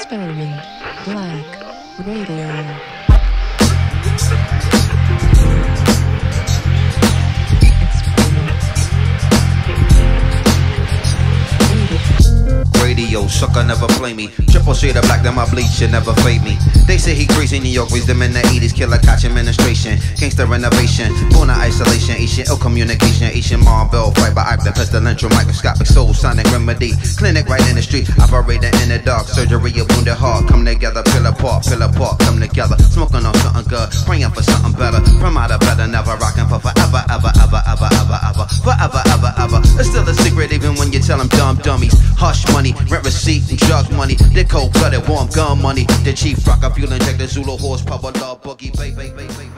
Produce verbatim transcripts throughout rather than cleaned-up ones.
Experiment Black Radio. Radio, sucker, never play me. Triple shade of black, then my bleach should never fade me. They say he crazy, New York raised him in the eighties. Killer Koch administration, gangster renovation, born in isolation, Asian ill communication, Asian Marvel, fight by I've the pestilential, microscopic soul, sonic remedy, clinic right in the street, operating in the dark, surgery of wounded heart, come together, peel apart, peel apart, come together, smoking on something good, praying for something better, from out of better, never rocking for forever, ever, ever, ever, ever, ever, forever, ever, ever. It's still a secret even when you tell them dumb dummies, hush money. Rent receipt and drug money, they cold blooded, warm gun money. The chief rocker fuel injector, Zulu horsepower, love boogie, baby, baby, baby, baby.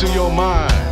To your mind.